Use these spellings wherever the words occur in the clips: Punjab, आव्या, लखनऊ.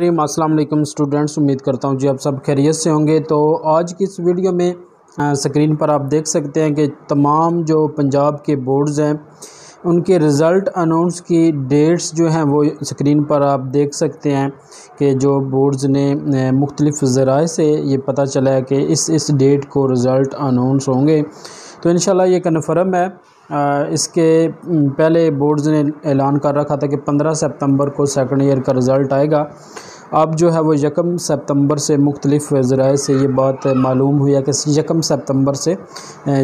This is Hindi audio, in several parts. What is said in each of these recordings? अस्सलाम वालेकुम स्टूडेंट्स, उम्मीद करता हूँ जी आप सब खैरियत से होंगे। तो आज की इस वीडियो में स्क्रीन पर आप देख सकते हैं कि तमाम जो पंजाब के बोर्ड्स हैं उनके रिज़ल्ट अनाउंस की डेट्स जो हैं वो स्क्रीन पर आप देख सकते हैं कि जो बोर्ड्स ने मुख्तलिफ़ ज़राए से ये पता चला है कि इस डेट को रिज़ल्ट अनाउंस होंगे। तो इंशाल्लाह ये कन्फर्म है। इसके पहले बोर्ड्स ने ऐलान कर रखा था कि 15 सितंबर को सेकंड ईयर का रिज़ल्ट आएगा। अब जो है वो 1 सितंबर से मुख्तलिफ़ ज़राए से ये बात मालूम हुई है कि 1 सितंबर से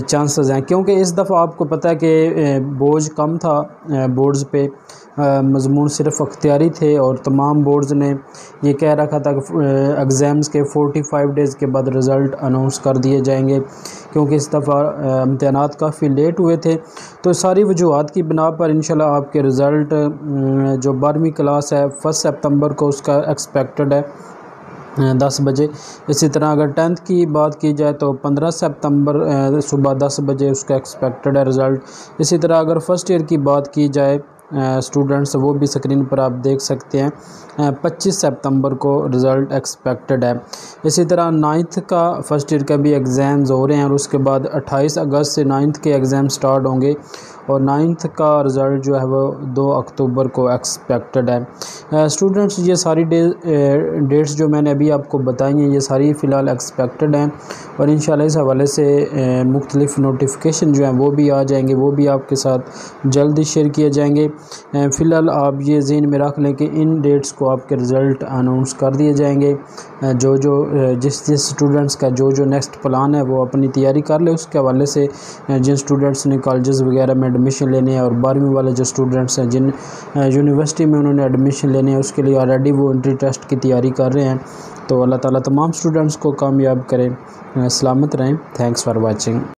चांसेस हैं, क्योंकि इस दफ़ा आपको पता है कि बोझ कम था बोर्ड्स पे, मजमून सिर्फ अख्तियारी थे और तमाम बोर्ड्स ने ये कह रखा था कि एग्ज़ाम्स के 45 डेज़ के बाद रिज़ल्ट अनाउंस कर दिए जाएंगे, क्योंकि इस दफ़ा इम्तहानात काफ़ी लेट हुए थे। तो सारी वजूहत की बिना पर इंशाल्लाह आपके रिज़ल्ट जो 12वीं क्लास है 1 सितंबर को उसका एक्सपेक्टेड है 10 बजे। इसी तरह अगर 10th की बात की जाए तो 15 सितंबर सुबह 10 बजे उसका एक्सपेक्टेड है रिज़ल्ट। इसी तरह अगर फ़र्स्ट ईयर की बात की जाए स्टूडेंट्स, वो भी स्क्रीन पर आप देख सकते हैं 25 सितंबर को रिज़ल्ट एक्सपेक्टेड है। इसी तरह 9th का फ़र्स्ट ईयर का भी एग्ज़ाम्स हो रहे हैं और उसके बाद 28 अगस्त से 9th के एग्ज़ाम स्टार्ट होंगे और 9th का रिज़ल्ट जो है वो 2 अक्टूबर को एक्सपेक्टेड है। स्टूडेंट्स ये सारी डेट्स जो मैंने अभी आपको बताई हैं ये सारी फ़िलहाल एक्सपेक्टेड हैं और इंशाल्लाह इस हवाले से मुख्तलिफ़ नोटिफिकेशन जो हैं वो भी आ जाएंगे, वो भी आपके साथ जल्द शेयर किए जाएंगे। फ़िलहाल आप ये ज़हन में रख लें कि इन डेट्स को आपके रिज़ल्ट अनाउंस कर दिए जाएंगे। जिस स्टूडेंट्स का जो नेक्स्ट प्लान है वो अपनी तैयारी कर ले, उसके हवाले से जिन स्टूडेंट्स ने कॉलेजेस वगैरह में एडमिशन लेने हैं और 12वीं वाले जो स्टूडेंट्स हैं जिन यूनिवर्सिटी में उन्होंने एडमिशन लेने हैं उसके लिए ऑलरेडी वो एंट्री टेस्ट की तैयारी कर रहे हैं। तो अल्लाह ताला तमाम स्टूडेंट्स को कामयाब करें, सलामत रहें। Thanks for watching.